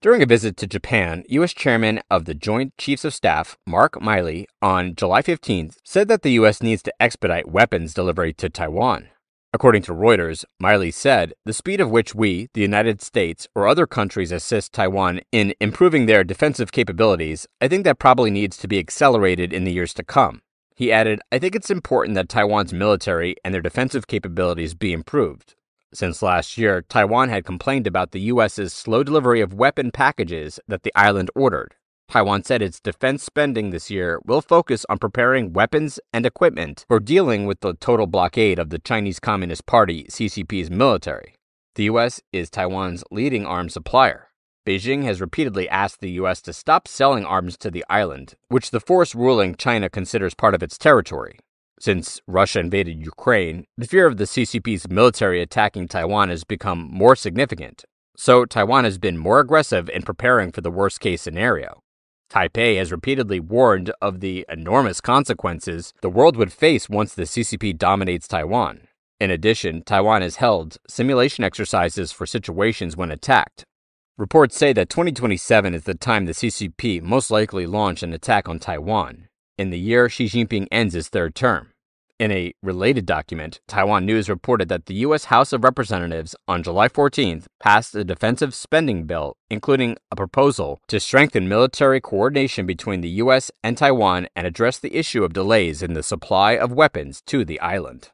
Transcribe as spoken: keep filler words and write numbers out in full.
During a visit to Japan, U S Chairman of the Joint Chiefs of Staff, Mark Milley, on July fifteenth, said that the U S needs to expedite weapons delivery to Taiwan. According to Reuters, Milley said, "The speed of which we, the United States, or other countries assist Taiwan in improving their defensive capabilities, I think that probably needs to be accelerated in the years to come." He added, "I think it's important that Taiwan's military and their defensive capabilities be improved." Since last year, Taiwan had complained about the U S's slow delivery of weapon packages that the island ordered. Taiwan said its defense spending this year will focus on preparing weapons and equipment for dealing with the total blockade of the Chinese Communist Party, C C P's military. The U S is Taiwan's leading arms supplier. Beijing has repeatedly asked the U S to stop selling arms to the island, which the force ruling China considers part of its territory. Since Russia invaded Ukraine, the fear of the C C P's military attacking Taiwan has become more significant, so Taiwan has been more aggressive in preparing for the worst-case scenario. Taipei has repeatedly warned of the enormous consequences the world would face once the C C P dominates Taiwan. In addition, Taiwan has held simulation exercises for situations when attacked. Reports say that twenty twenty-seven is the time the C C P most likely launched an attack on Taiwan, in the year Xi Jinping ends his third term. In a related document, Taiwan News reported that the U S House of Representatives on July fourteenth passed a defensive spending bill, including a proposal to strengthen military coordination between the U S and Taiwan and address the issue of delays in the supply of weapons to the island.